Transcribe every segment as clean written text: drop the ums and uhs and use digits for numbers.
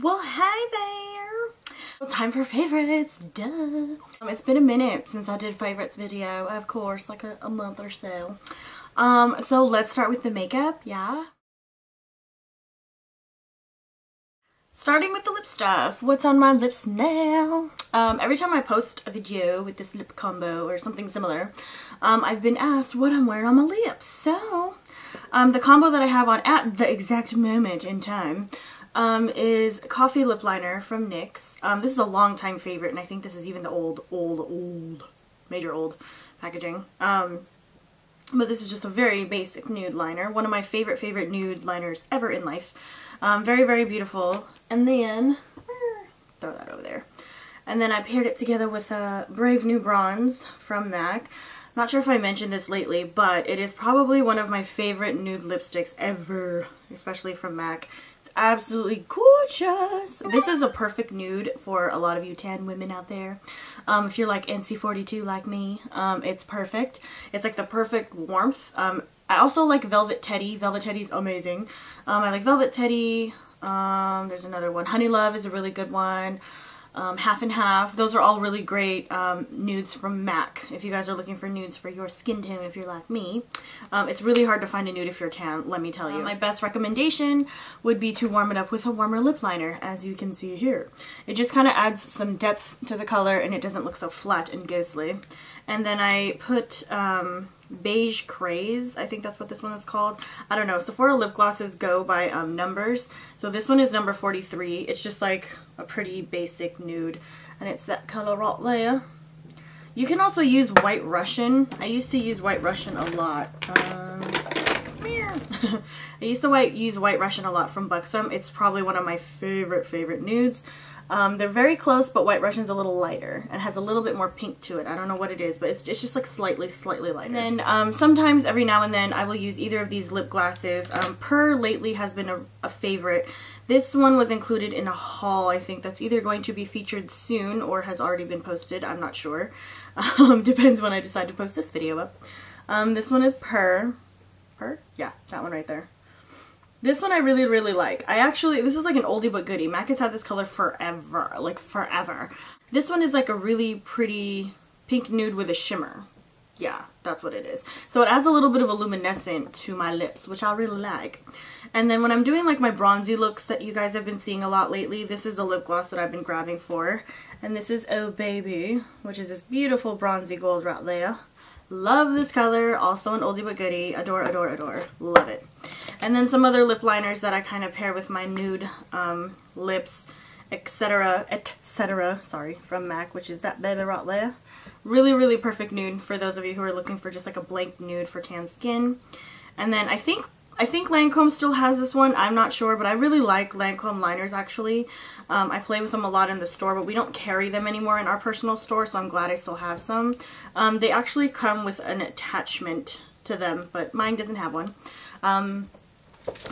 Well, hi there. Well, time for favorites, duh. It's been a minute since I did favorites video, of course, like a month or so. So let's start with the makeup, yeah. Starting with the lip stuff, what's on my lips now? Every time I post a video with this lip combo or something similar, I've been asked what I'm wearing on my lips. So, the combo that I have on at the exact moment in time is Coffee Lip Liner from NYX. This is a long time favorite, and I think this is even the old, major old packaging. But this is just a very basic nude liner. One of my favorite nude liners ever in life. Very, very beautiful. And then, throw that over there. And then I paired it together with a Brave New Bronze from MAC. Not sure if I mentioned this lately, but it is probably one of my favorite nude lipsticks ever, especially from MAC. It's absolutely gorgeous. This is a perfect nude for a lot of you tan women out there. If you're like NC42 like me, it's perfect. It's like the perfect warmth. I also like Velvet Teddy. Velvet Teddy's amazing. I like Velvet Teddy. There's another one. Honey Love is a really good one. Half and Half. Those are all really great nudes from MAC. If you guys are looking for nudes for your skin tone, if you're like me. It's really hard to find a nude if you're tan, let me tell you. My best recommendation would be to warm it up with a warmer lip liner, as you can see here. It just kind of adds some depth to the color and it doesn't look so flat and ghostly. And then I put Beige Craze, I think that's what this one is called. I don't know, Sephora lip glosses go by numbers. So this one is number 43. It's just like a pretty basic nude, and it's that color right there. You can also use White Russian. I used to use White Russian a lot. I used to use White Russian a lot from Buxom. It's probably one of my favorite nudes. They're very close, but White Russian's a little lighter and has a little bit more pink to it. I don't know what it is, but it's just like slightly lighter. And then sometimes every now and then I will use either of these lip glosses. Purr lately has been a favorite. This one was included in a haul, I think, that's either going to be featured soon or has already been posted. I'm not sure. Depends when I decide to post this video up. This one is Purr. Purr? Yeah, that one right there. This one I really, really like. This is like an oldie but goodie. MAC has had this color forever, like forever. This one is like a really pretty pink nude with a shimmer. Yeah, that's what it is. So it adds a little bit of a luminescent to my lips, which I really like. And then when I'm doing like my bronzy looks that you guys have been seeing a lot lately, this is a lip gloss that I've been grabbing for. And this is Oh Baby, which is this beautiful bronzy gold right there. Love this color, also an oldie but goodie. Adore, love it. And then some other lip liners that I kind of pair with my nude lips, etc., sorry, from MAC, which is that Baby right there. Really, really perfect nude for those of you who are looking for just like a blank nude for tan skin. And then I think Lancome still has this one. I'm not sure, but I really like Lancome liners, actually. I play with them a lot in the store, but we don't carry them anymore in our personal store, so I'm glad I still have some. They actually come with an attachment to them, but mine doesn't have one.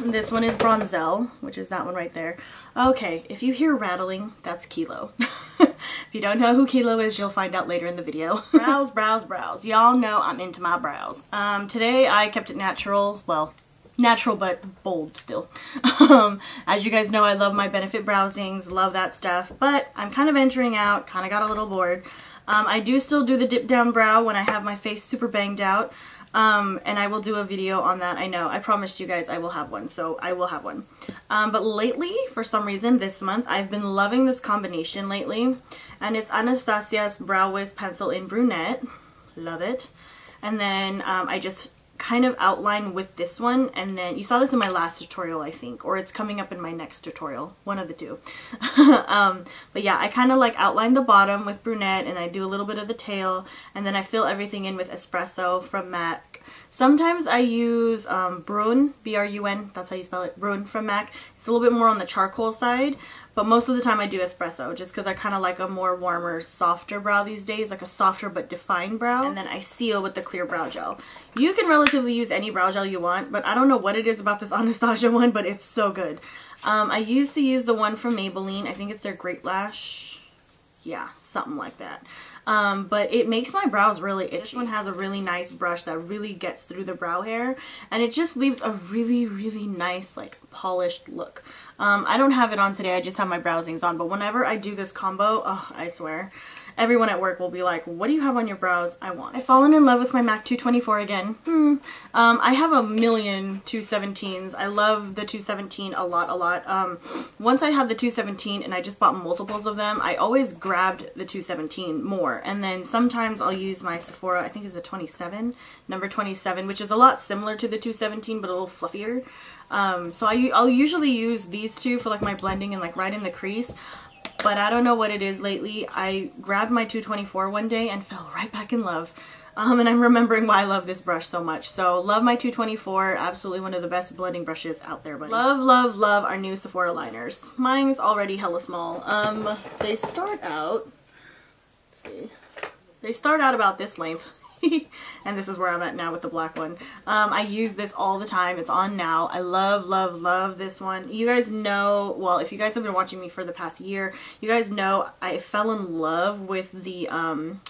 This one is Bronzel, which is that one right there. Okay, if you hear rattling, that's Kilo. If you don't know who Kilo is, you'll find out later in the video. Brows. Y'all know I'm into my brows. Today I kept it natural. Well, natural but bold still. As you guys know, I love my Benefit browsings, love that stuff, but I'm kind of venturing out, kind of got a little bored. I do still do the dip down brow when I have my face super banged out. And I will do a video on that. I know, I promised you guys I will have one, so I will have one. But lately, for some reason, this month, I've been loving this combination lately. And it's Anastasia's Brow Wiz Pencil in Brunette. Love it. And then I just kind of outline with this one, and then you saw this in my last tutorial, I think, or it's coming up in my next tutorial, one of the two. But yeah, I kind of like outline the bottom with brunette, and I do a little bit of the tail, and then I fill everything in with espresso from MAC. Sometimes I use Brun, B-R-U-N, that's how you spell it, Brun from MAC. It's a little bit more on the charcoal side, but most of the time I do espresso, just because I kind of like a more warmer, softer brow these days, like a softer but defined brow. And then I seal with the clear brow gel. You can relatively use any brow gel you want, but I don't know what it is about this Anastasia one, but it's so good. I used to use the one from Maybelline. I think it's their Great Lash. Yeah, something like that. but it makes my brows really itchy. This one has a really nice brush that really gets through the brow hair, and it just leaves a really, really nice, like, polished look. I don't have it on today, I just have my browsings on, but whenever I do this combo, oh, I swear, everyone at work will be like, what do you have on your brows? I want. I've fallen in love with my MAC 224 again. I have a million 217s. I love the 217 a lot, a lot. Once I had the 217 and I just bought multiples of them, I always grabbed the 217 more. And then sometimes I'll use my Sephora, I think it's a 27, number 27, which is a lot similar to the 217, but a little fluffier. So I'll usually use these two for like my blending and like right in the crease. But I don't know what it is lately. I grabbed my 224 one day and fell right back in love. And I'm remembering why I love this brush so much. So love my 224, absolutely one of the best blending brushes out there, buddy. Love, love, love our new Sephora liners. Mine's already hella small. They start out, let's see, they start out about this length. And this is where I'm at now with the black one. I use this all the time. It's on now. I love, love, love this one. You guys know, well, if you guys have been watching me for the past year, you guys know I fell in love with the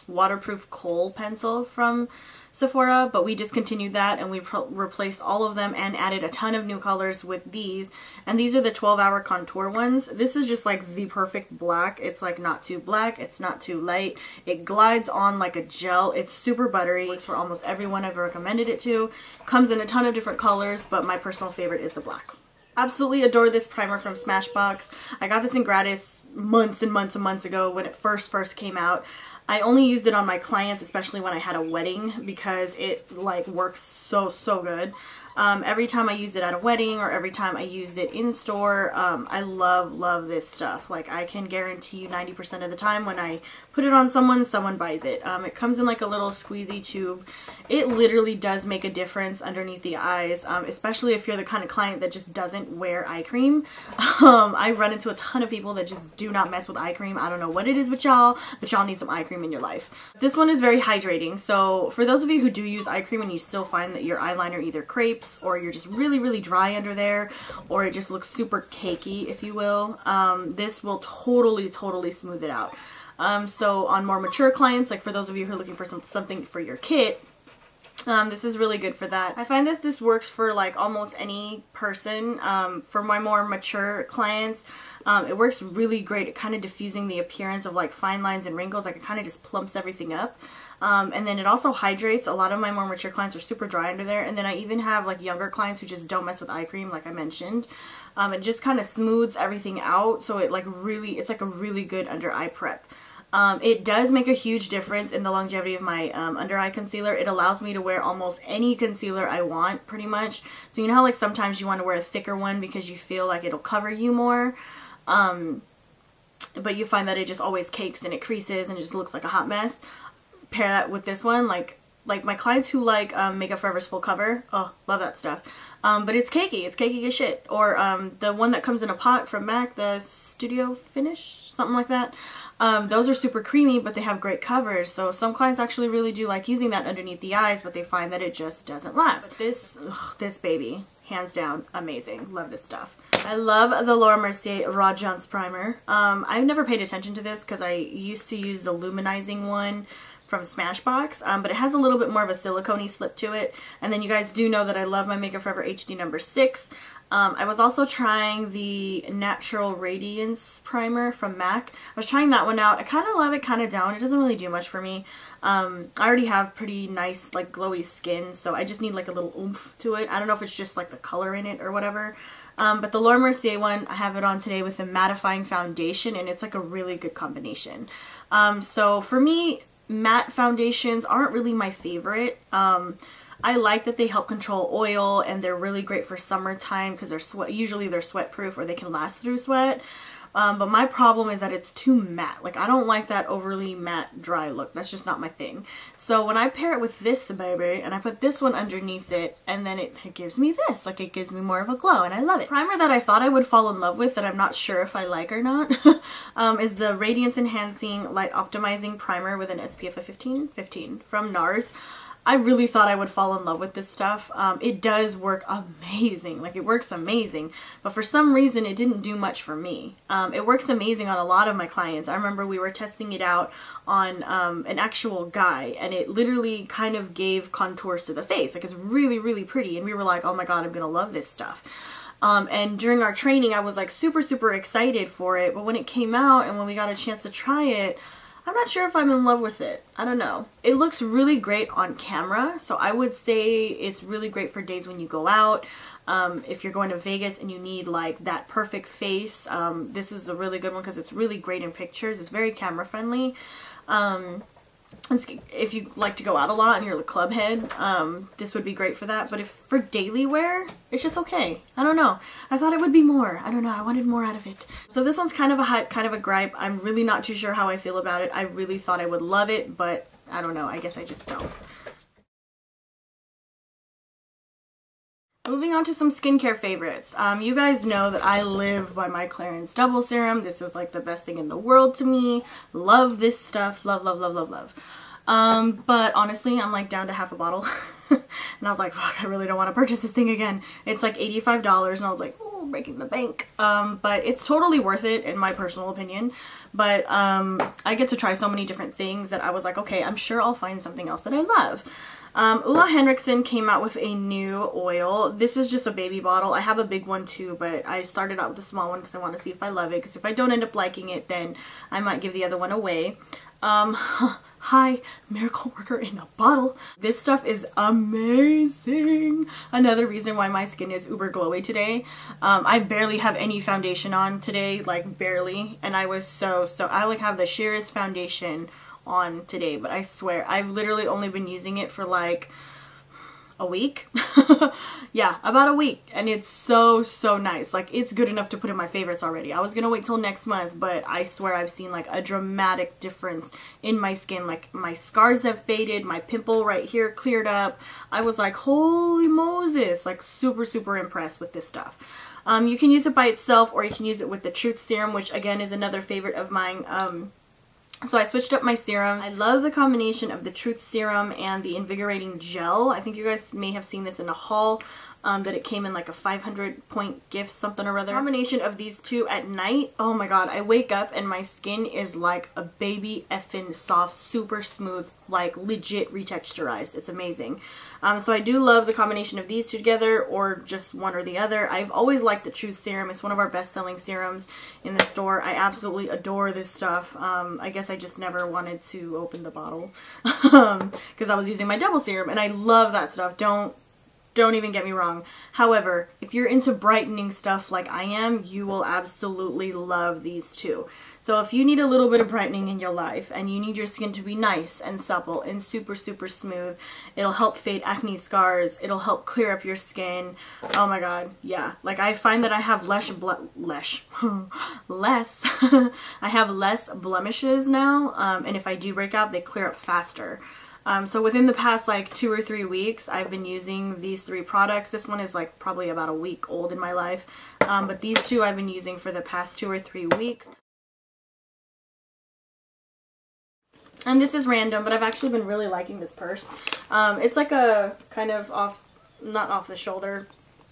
waterproof kohl pencil from Sephora, but we discontinued that and we replaced all of them and added a ton of new colors with these. And these are the 12-hour contour ones. This is just like the perfect black. It's like not too black, it's not too light. It glides on like a gel. It's super buttery. Works for almost everyone I've recommended it to. Comes in a ton of different colors, but my personal favorite is the black. Absolutely adore this primer from Smashbox. I got this in gratis months and months and months ago when it first came out. I only used it on my clients, especially when I had a wedding, because it like works so good. Every time I used it at a wedding or every time I used it in store, I love this stuff. Like, I can guarantee you 90% of the time when I put it on someone, someone buys it. It comes in like a little squeezy tube. It literally does make a difference underneath the eyes, especially if you're the kind of client that just doesn't wear eye cream. I run into a ton of people that just do not mess with eye cream. I don't know what it is with y'all, but y'all need some eye cream in your life. This one is very hydrating, so for those of you who do use eye cream and you still find that your eyeliner either crepes or you're just really dry under there, or it just looks super cakey, if you will, this will totally smooth it out. So on more mature clients, like for those of you who are looking for something for your kit, this is really good for that. I find that this works for like almost any person. For my more mature clients, it works really great at kind of diffusing the appearance of like fine lines and wrinkles. Like, it kind of just plumps everything up. And then it also hydrates. A lot of my more mature clients are super dry under there. And then I even have like younger clients who just don't mess with eye cream, like I mentioned. It just kind of smooths everything out. So it like really, it's like a really good under eye prep. It does make a huge difference in the longevity of my under eye concealer. It allows me to wear almost any concealer I want, pretty much. So you know how like sometimes you want to wear a thicker one because you feel like it'll cover you more? But you find that it just always cakes and it creases and it just looks like a hot mess. Pair that with this one, like my clients who like Makeup Forever's full cover, oh, love that stuff. But it's cakey as shit. Or the one that comes in a pot from MAC, the Studio Finish, something like that. Those are super creamy, but they have great covers, so some clients actually really do like using that underneath the eyes, but they find that it just doesn't last. But this, ugh, this baby, hands down, amazing. Love this stuff. I love the Laura Mercier Raw Jounce Primer. I've never paid attention to this because I used to use the luminizing one from Smashbox, but it has a little bit more of a silicone-y slip to it. And then you guys do know that I love my Makeup Forever HD number 6. I was also trying the Natural Radiance Primer from MAC. I was trying that one out. I kind of love it, kind of down. It doesn't really do much for me. I already have pretty nice, like, glowy skin, so I just need, like, a little oomph to it. I don't know if it's just, like, the color in it or whatever. But the Laura Mercier one, I have it on today with the mattifying foundation, and it's, like, a really good combination. So for me, matte foundations aren't really my favorite. I like that they help control oil and they're really great for summertime because they're usually they're sweat proof or they can last through sweat. But my problem is that it's too matte. Like, I don't like that overly matte dry look. That's just not my thing. So when I pair it with this baby and I put this one underneath it, and then it gives me this, like, it gives me more of a glow, and I love it. Primer that I thought I would fall in love with that I'm not sure if I like or not is the Radiance Enhancing Light Optimizing Primer with an SPF of 15 from NARS. I really thought I would fall in love with this stuff. It does work amazing. Like, it works amazing. But for some reason, it didn't do much for me. It works amazing on a lot of my clients. I remember we were testing it out on an actual guy, and it literally kind of gave contours to the face. Like, it's really, really pretty. And we were like, oh my God, I'm going to love this stuff. And during our training, I was like super, super excited for it. But when it came out and when we got a chance to try it, I'm not sure if I'm in love with it. I don't know. It looks really great on camera, so I would say it's really great for days when you go out. If you're going to Vegas and you need like that perfect face, this is a really good one because it's really great in pictures. It's very camera friendly. If you like to go out a lot and you're a club head, this would be great for that. But if for daily wear, it's just okay. I don't know. I thought it would be more. I don't know. I wanted more out of it. So this one's kind of a hype, kind of a gripe. I'm really not too sure how I feel about it. I really thought I would love it, but I don't know. I guess I just don't. Moving on to some skincare favorites. You guys know that I live by my Clarins Double Serum. This is like the best thing in the world to me. Love this stuff. Love, love, love, love, love. But honestly, I'm like down to half a bottle. And I was like, fuck, I really don't want to purchase this thing again. It's like $85 and I was like, ooh, breaking the bank. But it's totally worth it in my personal opinion. But I get to try so many different things that I was like, okay, I'm sure I'll find something else that I love. Ulla Henriksen came out with a new oil. This is just a baby bottle. I have a big one too, but I started out with a small one because I want to see if I love it. Because if I don't end up liking it, then I might give the other one away. Hi, miracle worker in a bottle. This stuff is amazing. Another reason why my skin is uber glowy today. I barely have any foundation on today, like barely. And I was so I like have the sheerest foundation on today, but I swear I've literally only been using it for like a week. Yeah, about a week, and it's so nice. Like, it's good enough to put in my favorites already. I was gonna wait till next month, but I swear I've seen like a dramatic difference in my skin. Like, my scars have faded, my pimple right here cleared up. I was like, holy Moses, like super impressed with this stuff. You can use it by itself, or you can use it with the Truth Serum, which again is another favorite of mine. So I switched up my serums. I love the combination of the Truth Serum and the Invigorating Gel. I think you guys may have seen this in a haul, that it came in like a 500-point gift, something or other. The combination of these two at night, oh my God, I wake up and my skin is like a baby effing soft, super smooth, like legit retexturized. It's amazing. So I do love the combination of these two together, or just one or the other. I've always liked the Truth Serum. It's one of our best-selling serums in the store. I absolutely adore this stuff. I guess I just never wanted to open the bottle because I was using my double serum, and I love that stuff. Don't even get me wrong. However, if you're into brightening stuff like I am, you will absolutely love these two. So if you need a little bit of brightening in your life and you need your skin to be nice and supple and super smooth, it'll help fade acne scars. It'll help clear up your skin. Oh my God. Yeah. Like, I find that I have less blemishes now. And if I do break out, they clear up faster. So within the past like 2 or 3 weeks, I've been using these three products. This one is like probably about a week old in my life, but these two I've been using for the past 2 or 3 weeks. And this is random, but I've actually been really liking this purse. It's like a kind of not off the shoulder,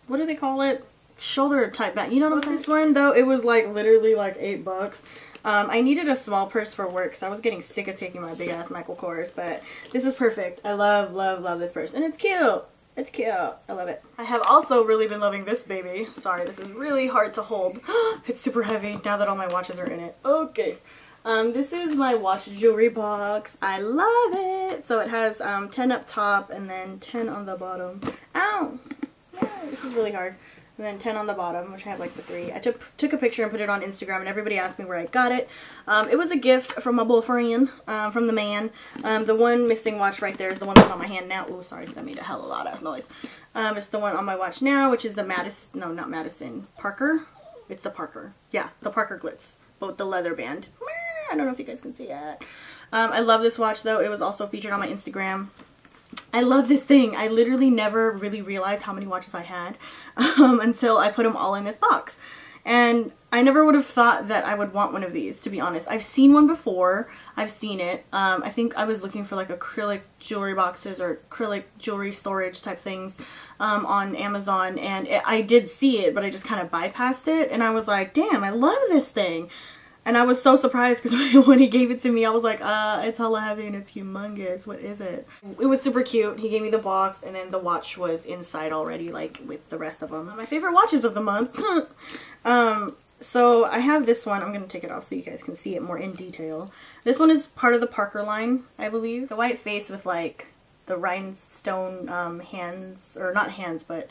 what do they call it? Shoulder type bag. You know what I'm saying? This one though, it was like literally like $8. I needed a small purse for work, so I was getting sick of taking my big ass Michael Kors, but this is perfect. I love, love, love this purse, and it's cute. It's cute. I love it. I have also really been loving this baby. Sorry, this is really hard to hold. It's super heavy now that all my watches are in it. Okay. This is my watch jewelry box. I love it. So it has 10 up top and then 10 on the bottom. Ow! Yeah, this is really hard. And then 10 on the bottom, which I have like the three. I took a picture and put it on Instagram, and everybody asked me where I got it. It was a gift from my boyfriend, from the man. The one missing watch right there is the one that's on my hand now. Oh, sorry, that made a hell of a lot of noise. It's the one on my watch now, which is the Madison, no, not Madison, Parker. It's the Parker. Yeah, the Parker Glitz, but with the leather band. I don't know if you guys can see it. I love this watch though. It was also featured on my Instagram. I love this thing. I literally never really realized how many watches I had until I put them all in this box. And I never would have thought that I would want one of these, to be honest. I've seen one before. I've seen it. I think I was looking for like acrylic jewelry boxes or acrylic jewelry storage type things on Amazon, and I did see it, but I just kind of bypassed it, and I was like, damn, I love this thing. And I was so surprised because when he gave it to me, I was like, it's hella heavy and it's humongous. What is it? It was super cute. He gave me the box, and then the watch was inside already, like with the rest of them. My favorite watches of the month. So I have this one. I'm going to take it off so you guys can see it more in detail. This one is part of the Parker line, I believe. It's a white face with like the rhinestone hands, or not hands, but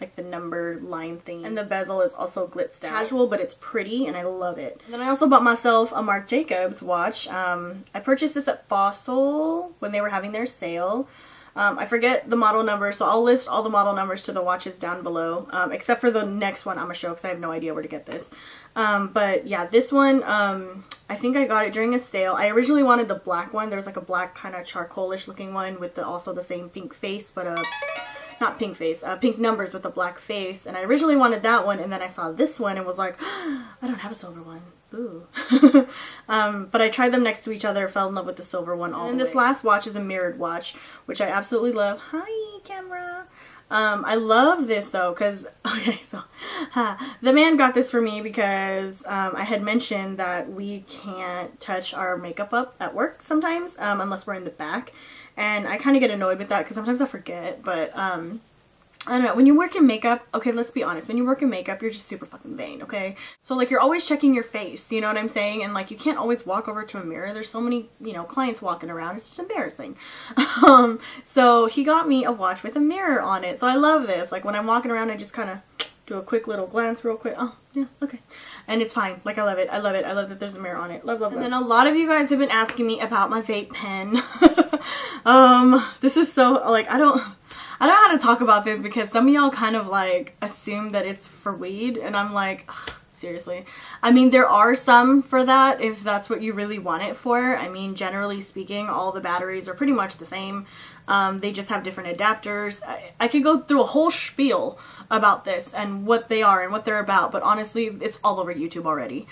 like the number line thing. And the bezel is also glitzed out. Casual, but it's pretty, and I love it. And then I also bought myself a Marc Jacobs watch. I purchased this at Fossil when they were having their sale. I forget the model number, so I'll list all the model numbers to the watches down below, except for the next one I'm gonna show because I have no idea where to get this. But yeah, this one, I think I got it during a sale. I originally wanted the black one. There's like a black kind of charcoalish looking one with the, also the same pink face, but not pink face, pink numbers with a black face. And I originally wanted that one, and then I saw this one and was like, oh, I don't have a silver one. Ooh. But I tried them next to each other, fell in love with the silver one all the way. And this last watch is a mirrored watch, which I absolutely love. Hi, camera. I love this though, because, okay, so, the man got this for me because I had mentioned that we can't touch our makeup up at work sometimes, unless we're in the back. And I kind of get annoyed with that because sometimes I forget, but I don't know. When you work in makeup, okay, let's be honest. When you work in makeup, you're just super fucking vain, okay? So, like, you're always checking your face, you know what I'm saying? And, like, you can't always walk over to a mirror. There's so many, you know, clients walking around. It's just embarrassing. So, he got me a watch with a mirror on it. So, I love this. Like, when I'm walking around, I just kind of do a quick little glance real quick. Oh, yeah, okay. And it's fine. Like, I love it. I love it. I love that there's a mirror on it. Love, love, love. And then a lot of you guys have been asking me about my vape pen. This is so, like, I don't know how to talk about this because some of y'all kind of, like, assume that it's for weed. And I'm like, ugh, seriously. I mean, there are some for that if that's what you really want it for. I mean, generally speaking, all the batteries are pretty much the same. They just have different adapters. I could go through a whole spiel about this and what they are and what they're about. But honestly, it's all over YouTube already.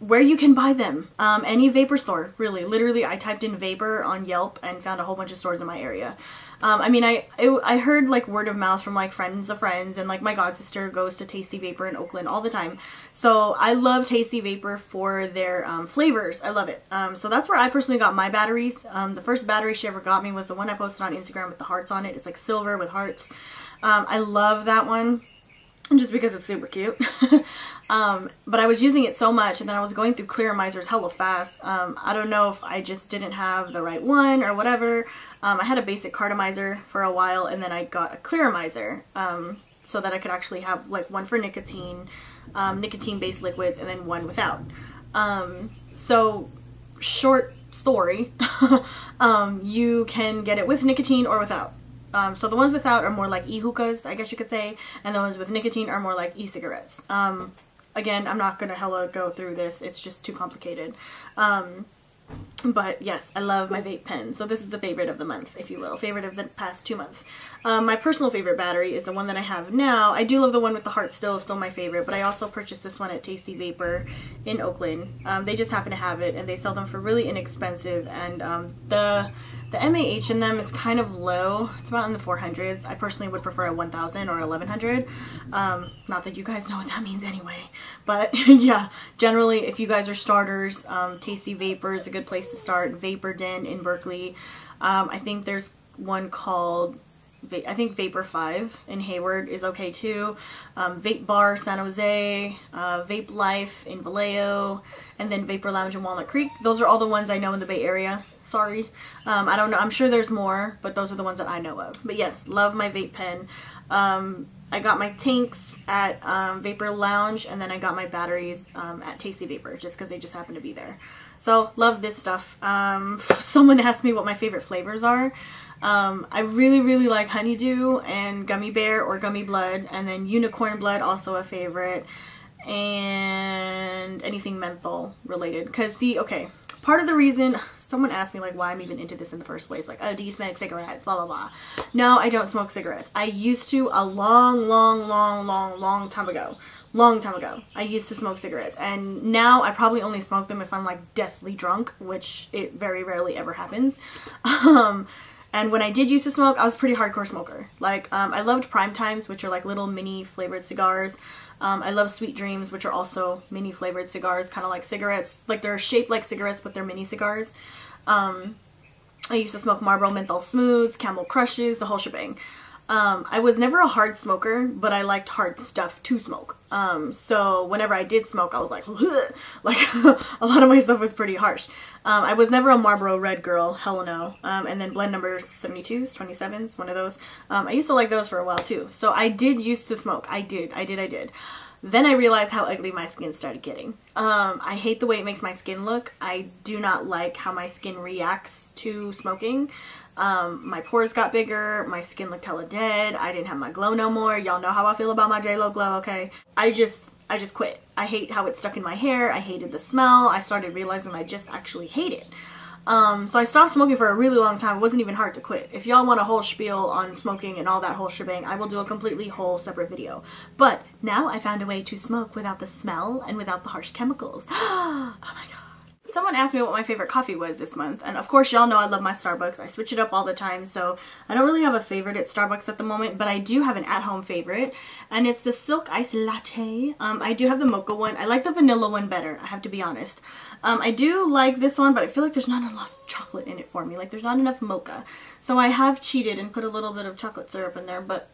Where you can buy them. Any vapor store, really. Literally, I typed in vapor on Yelp and found a whole bunch of stores in my area. I mean, I heard, like, word of mouth from, like, friends of friends, and, like, my god sister goes to Tasty Vapor in Oakland all the time. So I love Tasty Vapor for their flavors. I love it. So that's where I personally got my batteries. The first battery she ever got me was the one I posted on Instagram with the hearts on it. It's, like, silver with hearts. I love that one just because it's super cute. But I was using it so much, and then I was going through Clearamizers hella fast. I don't know if I just didn't have the right one or whatever. I had a basic cartomizer for a while, and then I got a Clearamizer so that I could actually have like one for nicotine, nicotine-based liquids, and then one without. So short story, you can get it with nicotine or without. So the ones without are more like e-hookahs, I guess you could say, and the ones with nicotine are more like e-cigarettes. Again, I'm not gonna hella go through this, it's just too complicated. But yes, I love my vape pen. So this is the favorite of the month, if you will. Favorite of the past 2 months. My personal favorite battery is the one that I have now. I do love the one with the heart still my favorite, but I also purchased this one at Tasty Vapor in Oakland. They just happen to have it, and they sell them for really inexpensive, and the MAH in them is kind of low. It's about in the 400s. I personally would prefer a 1000 or 1100. Not that you guys know what that means anyway. But yeah, generally if you guys are starters, Tasty Vapor is a good place to start. Vapor Den in Berkeley. I think there's one called, I think Vapor 5 in Hayward is okay too. Vape Bar, San Jose, Vape Life in Vallejo, and then Vapor Lounge in Walnut Creek. Those are all the ones I know in the Bay Area. Sorry. I don't know. I'm sure there's more, but those are the ones that I know of. But yes, love my vape pen. I got my tanks at Vapor Lounge, and then I got my batteries at Tasty Vapor just because they just happen to be there. So love this stuff. Someone asked me what my favorite flavors are. I really, really like Honeydew and Gummy Bear or Gummy Blood, and then Unicorn Blood, also a favorite, and anything menthol related. Because see, okay, part of the reason... Someone asked me, like, why I'm even into this in the first place. Like, oh, do you smoke cigarettes? Blah, blah, blah. No, I don't smoke cigarettes. I used to a long time ago. long time ago, I used to smoke cigarettes, and now I probably only smoke them if I'm like deathly drunk, which it very rarely ever happens. And when I did used to smoke, I was a pretty hardcore smoker. Like, I loved Prime Times, which are like little mini flavored cigars. I love Sweet Dreams, which are also mini flavored cigars, kind of like cigarettes. Like, they're shaped like cigarettes, but they're mini cigars. I used to smoke Marlboro Menthol Smooths, Camel Crushes, the whole shebang. I was never a hard smoker, but I liked hard stuff to smoke. So whenever I did smoke, I was like, ugh! Like, a lot of my stuff was pretty harsh. I was never a Marlboro Red girl, hell no. And then blend numbers 72s, 27s, one of those. I used to like those for a while too. So I did used to smoke. I did. Then I realized how ugly my skin started getting. I hate the way it makes my skin look. I do not like how my skin reacts to smoking. My pores got bigger, my skin looked hella dead, I didn't have my glow no more. Y'all know how I feel about my J-Lo glow, okay? I just quit. I hate how it stuck in my hair, I hated the smell, I started realizing I just actually hate it. So I stopped smoking for a really long time. It wasn't even hard to quit. If y'all want a whole spiel on smoking and all that whole shebang, I will do a completely whole separate video. But now I found a way to smoke without the smell and without the harsh chemicals. Oh my god. Someone asked me what my favorite coffee was this month, and of course y'all know I love my Starbucks. I switch it up all the time, so I don't really have a favorite at Starbucks at the moment, but I do have an at-home favorite, and it's the Silk Iced Latte. I do have the mocha one. I like the vanilla one better, I have to be honest. I do like this one, but I feel like there's not enough chocolate in it for me. Like, there's not enough mocha. So I have cheated and put a little bit of chocolate syrup in there, but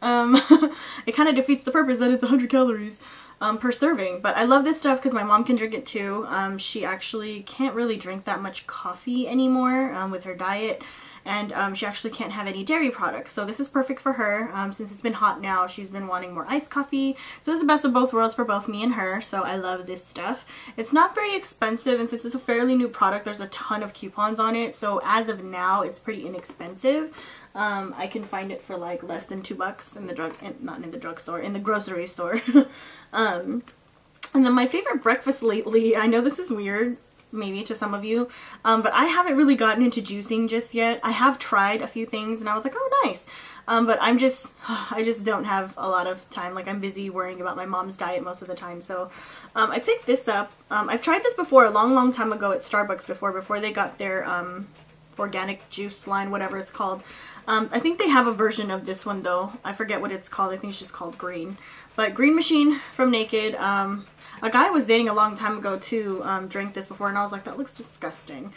it kind of defeats the purpose that it's 100 calories. Per serving. But I love this stuff because my mom can drink it too. She actually can't really drink that much coffee anymore with her diet, and she actually can't have any dairy products, so this is perfect for her. Since it's been hot now, she's been wanting more iced coffee, so it's the best of both worlds for both me and her. So I love this stuff. It's not very expensive, and since it's a fairly new product, there's a ton of coupons on it, so as of now it's pretty inexpensive. I can find it for like less than $2 in the grocery store. And then my favorite breakfast lately, I know this is weird maybe to some of you, but I haven't really gotten into juicing just yet. I have tried a few things and I was like, oh nice, but I just don't have a lot of time. Like, I'm busy worrying about my mom's diet most of the time, so I picked this up. I've tried this before a long time ago at Starbucks before they got their organic juice line, whatever it's called. I think they have a version of this one though. I forget what it's called. I think it's just called Green. But Green Machine from Naked. A guy I was dating a long time ago too drank this before, and I was like, that looks disgusting.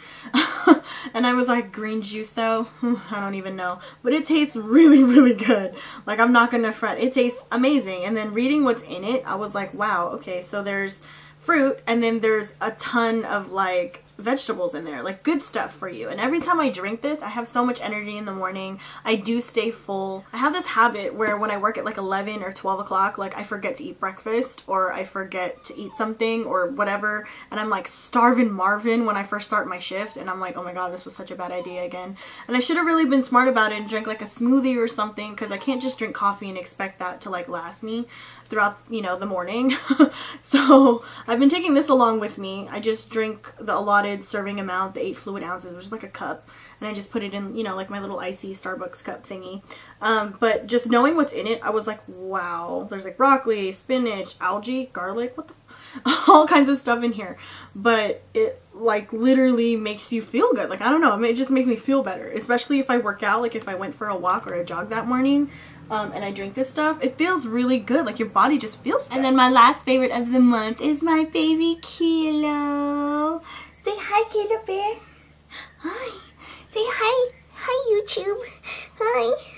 And I was like, green juice though? I don't even know. But it tastes really, really good. Like, I'm not gonna fret. It tastes amazing. And then reading what's in it, I was like, wow, okay, so there's fruit, and then there's a ton of like vegetables in there, like good stuff for you. And every time I drink this, I have so much energy in the morning. I do stay full. I have this habit where when I work at like 11 or 12 o'clock, like I forget to eat breakfast, or I forget to eat something or whatever, and I'm like starving Marvin when I first start my shift, and I'm like, oh my god, this was such a bad idea again. And I should have really been smart about it and drank like a smoothie or something, because I can't just drink coffee and expect that to like last me throughout, you know, the morning. So I've been taking this along with me. I just drink the allotted serving amount, the 8 fluid ounces, which is like a cup, and I just put it in, you know, like my little icy Starbucks cup thingy. But just knowing what's in it, I was like, wow, there's like broccoli, spinach, algae, garlic, what the all kinds of stuff in here. But it like literally makes you feel good. Like, I don't know, it just makes me feel better, especially if I work out. Like, if I went for a walk or a jog that morning, and I drink this stuff, it feels really good. Like, your body just feels good. And then my last favorite of the month is my baby Kilo. Say hi, Kilo Bear. Hi. Say hi. Hi, YouTube. Hi.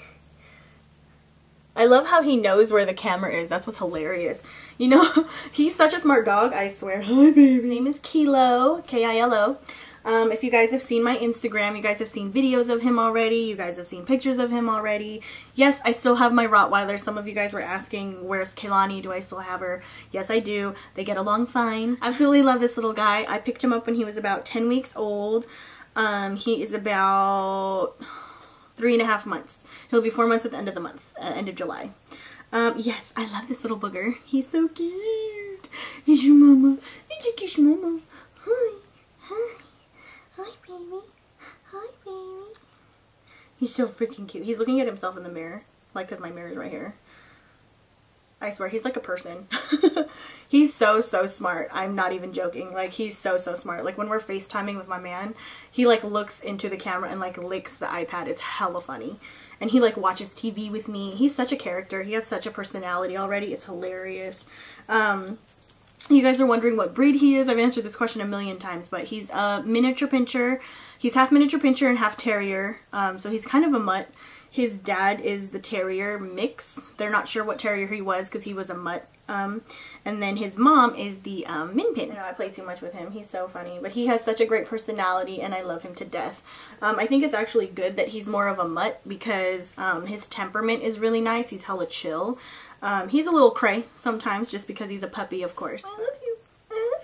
I love how he knows where the camera is. That's what's hilarious. You know, he's such a smart dog, I swear. Hi, baby. His name is Kilo. K-I-L-O. If you guys have seen my Instagram, you guys have seen videos of him already. You guys have seen pictures of him already. Yes, I still have my Rottweiler. Some of you guys were asking, where's Kehlani? Do I still have her? Yes, I do. They get along fine. Absolutely love this little guy. I picked him up when he was about 10 weeks old. He is about 3.5 months. He'll be 4 months at the end of the month, end of July. Yes, I love this little booger. He's so cute. He's your mama. He's your mama. Hi. Hi. Hi, baby. Hi, baby. He's so freaking cute. He's looking at himself in the mirror, like, because my mirror is right here. I swear, he's like a person. He's so smart. I'm not even joking. Like, he's so smart. Like, when we're FaceTiming with my man, he like looks into the camera and like licks the iPad. It's hella funny. And he like watches TV with me. He's such a character. He has such a personality already. It's hilarious. You guys are wondering what breed he is. I've answered this question a million times, but he's a miniature pincher. He's half miniature pincher and half terrier. So he's kind of a mutt. His dad is the terrier mix. They're not sure what terrier he was because he was a mutt. And then his mom is the min pin. I know I play too much with him. He's so funny, but he has such a great personality and I love him to death. I think it's actually good that he's more of a mutt because his temperament is really nice. He's hella chill. He's a little cray sometimes just because he's a puppy, of course. I love you. I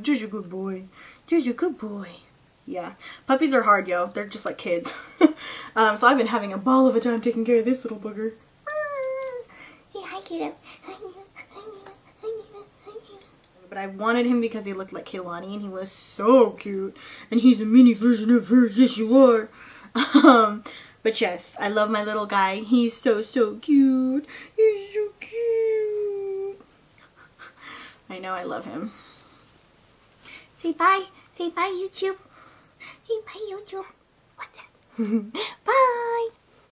love you. Just a good boy. Just a good boy. Yeah. Puppies are hard, yo. They're just like kids. So I've been having a ball of a time taking care of this little booger. Hey, hi, kiddo. But I wanted him because he looked like Kehlani and he was so cute. And he's a mini version of her. Yes, you are. But yes, I love my little guy. He's so cute. He's so cute. I know, I love him. Say bye. Say bye, YouTube. Say bye, YouTube. What's that? Bye.